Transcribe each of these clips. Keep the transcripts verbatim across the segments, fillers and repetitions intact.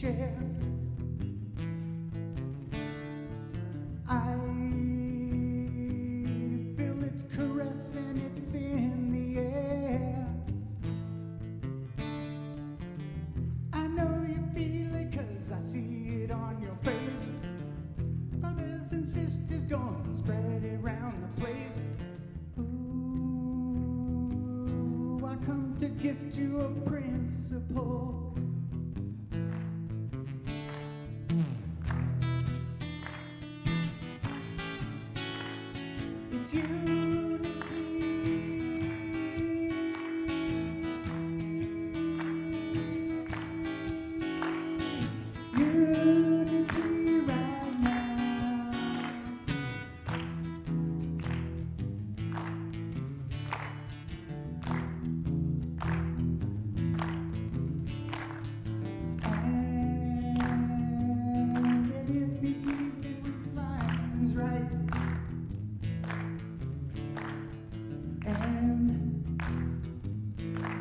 shared. I feel its caress and it's in the air. I know you feel it 'cause I see it on your face. Brothers and sisters, go and spread it around the place. Ooh, I come to gift you a principle. It's Unity. Unity right now. And in the evening line's right.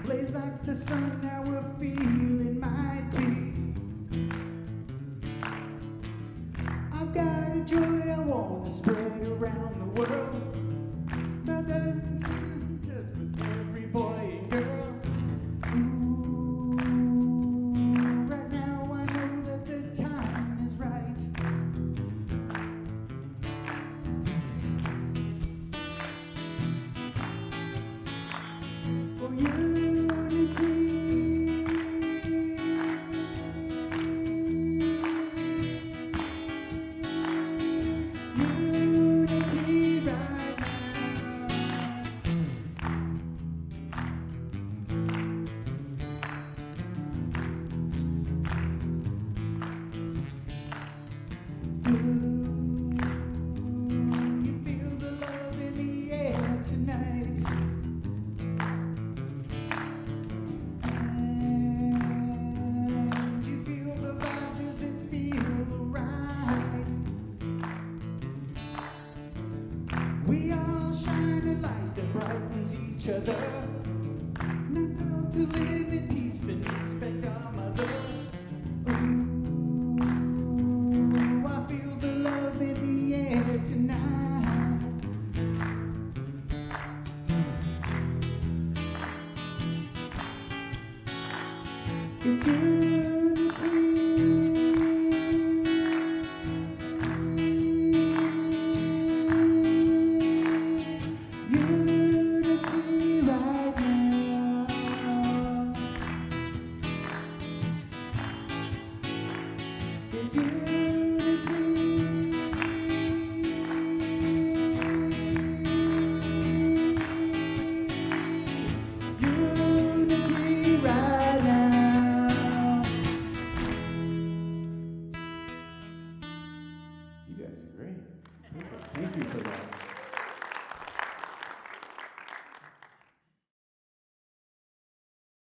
Blaze like the sun, now we're feeling mighty. I've got a joy I want to spread around the world. Brothers and sisters, with every boy and girl. Ooh, right now I know that the time is right. For you. Ooh, you feel the love in the air tonight. And you feel the vibe, does it feel right? We all shine a light that brightens each other. Now to live in peace and respect our mother. Ooh. It's Unity. Unity right now. It's Unity. You guys are great. Thank you for that.